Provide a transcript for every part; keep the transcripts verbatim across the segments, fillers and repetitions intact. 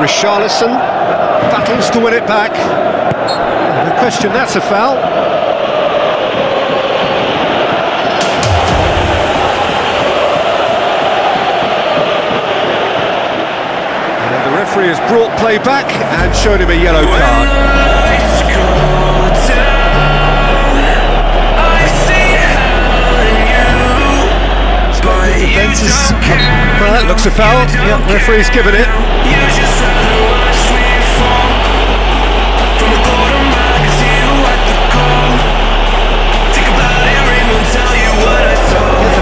Richarlison battles to win it back. No question, that's a foul. And the referee has brought play back and showed him a yellow card. Well, that looks a foul. Yeah, referee's given it. Gets the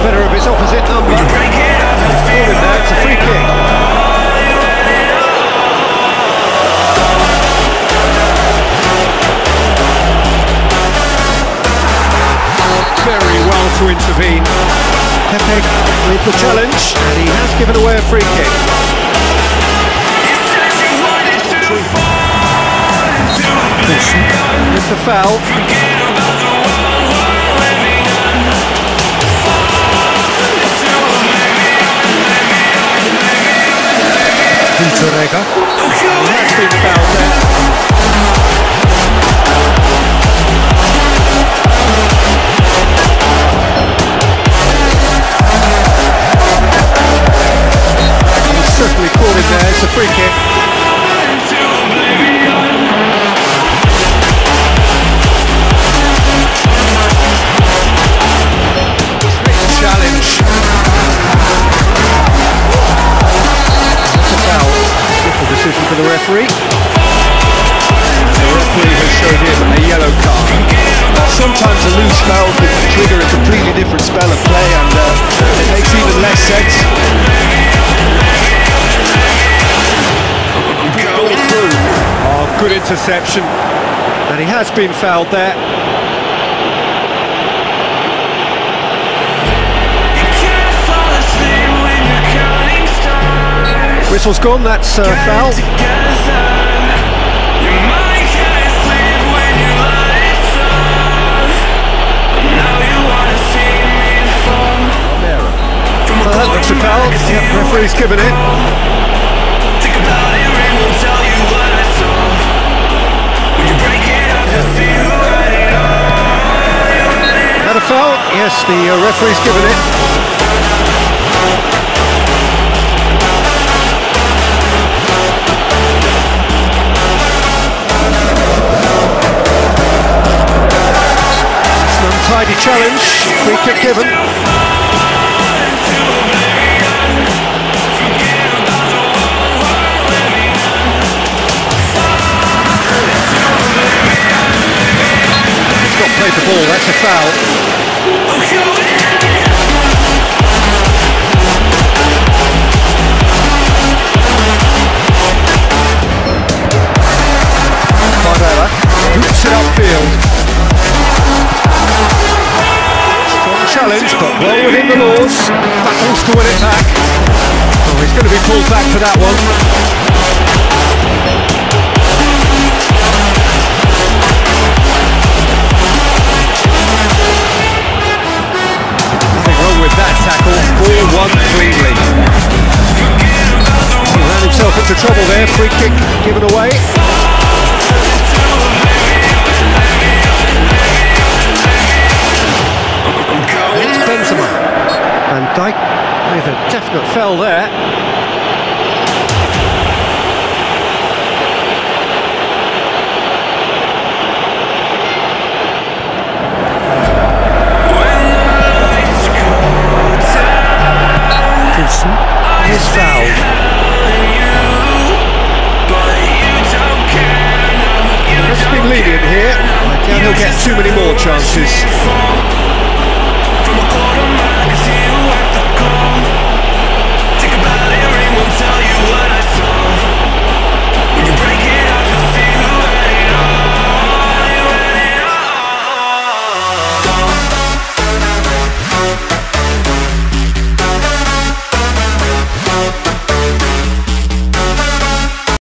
better of his opposite number. It's scored now. It's a free kick. Very well to intervene. Pepe with the challenge, and he has given away a free kick. It's the foul. Vincerega. That's been fouled there. It's a free kick. Challenge. That's a foul. Simple decision for the referee. The referee has showed him a yellow card. Sometimes a loose foul can trigger a completely different spell of play, and uh, it makes even less sense. Oh, good interception, and he has been fouled there. Whistle's gone, that's uh, foul. Well, that looks a foul. Yep, referee's given it. Another foul? Yes, the uh, referee's given it. It's an untidy challenge. Free kick given. Played the ball, that's a foul. Carvela hoops it upfield. Strong challenge, but well within the laws. Battles to win it back. Oh, he's going to be pulled back for that one. One cleanly. He ran himself into trouble there. Free kick given away. It's Benzema. And Dyke with a definite foul there. He'll get too many more chances.